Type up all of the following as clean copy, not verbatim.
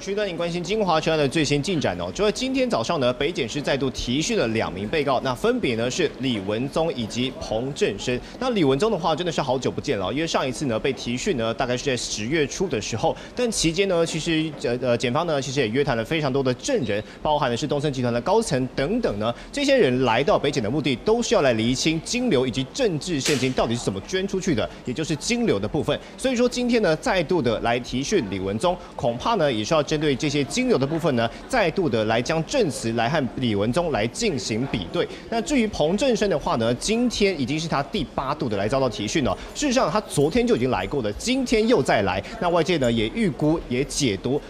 区带您关心金华车案的最新进展哦。除了今天早上呢，北检是再度提讯了2名被告，那分别呢是李文宗以及彭振生。那李文宗的话，真的是好久不见了，因为上一次呢被提讯呢，大概是在10月初的时候。但期间呢，其实检方呢其实也约谈了非常多的证人，包含的是东森集团的高层等等呢。这些人来到北检的目的，都是要来厘清金流以及政治现金到底是怎么捐出去的，也就是金流的部分。所以说今天呢，再度的来提讯李文宗，恐怕呢，也是要针对这些金流的部分呢，再度的来将证词来和李文宗来进行比对。那至于彭振生的话呢，今天已经是他第8度的来遭到提讯了。事实上，他昨天就已经来过了，今天又再来。那外界呢也预估也解读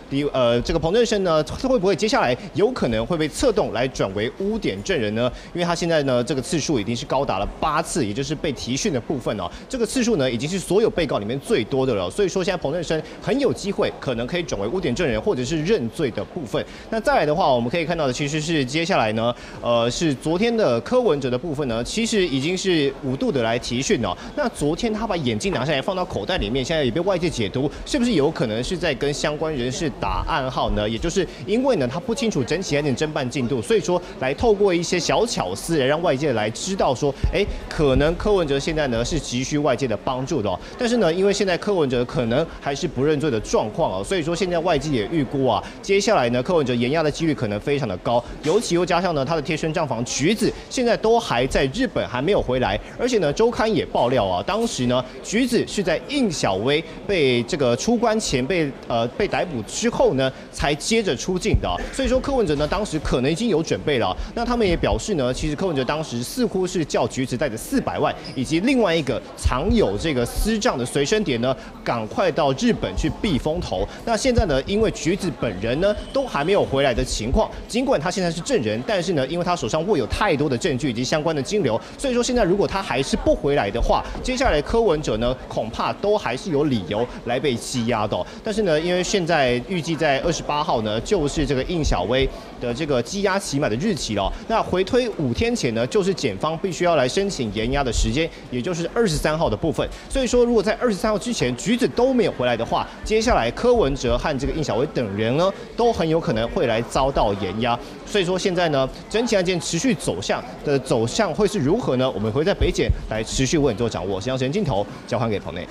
这个彭振生呢，会不会接下来有可能会被策动来转为污点证人呢？因为他现在呢这个次数已经是高达了8次，也就是被提讯的部分哦。这个次数呢已经是所有被告里面最多的了。所以说现在彭振生很有机会可能可以转为污点证人或者是认罪的部分。那再来的话，我们可以看到的其实是接下来呢，是昨天的柯文哲的部分呢，其实已经是5度的来提讯哦。那昨天他把眼镜拿下来放到口袋里面，现在也被外界解读是不是有可能是在跟相关人士打暗号呢？也就是因为呢他不清楚整起案件侦办进度，所以说来透过一些小巧思来让外界来知道说，可能柯文哲现在呢是急需外界的帮助的哦。但是呢，因为现在柯文哲可能还是不认罪的状况哦，所以说现在外界也预估啊，接下来呢，柯文哲延押的几率可能非常的高，尤其又加上呢，他的贴身账房橘子现在都还在日本，还没有回来，而且呢，周刊也爆料啊，当时呢，橘子是在应小薇被这个出关前被逮捕之后呢，才接着出境的啊，所以说柯文哲呢，当时可能已经有准备了啊。那他们也表示呢，其实柯文哲当时似乎是叫橘子带着400万，以及另外一个藏有这个私账的随身碟呢，赶快到日本去避风头。那现在呢，因为橘子本人呢都还没有回来的情况，尽管他现在是证人，但是呢，因为他手上握有太多的证据以及相关的金流，所以说现在如果他还是不回来的话，接下来柯文哲呢恐怕都还是有理由来被羁押的哦。但是呢，因为现在预计在28号呢，就是这个应小薇的这个羁押期满的日期了哦。那回推5天前呢，就是检方必须要来申请延押的时间，也就是23号的部分。所以说，如果在23号之前橘子都没有回来的话，接下来柯文哲和这个应小薇等人呢，都很有可能会来遭到延押。所以说现在呢，整起案件持续走向会是如何呢？我们会在北检来持续为你做掌握。时间镜头交还给彭内。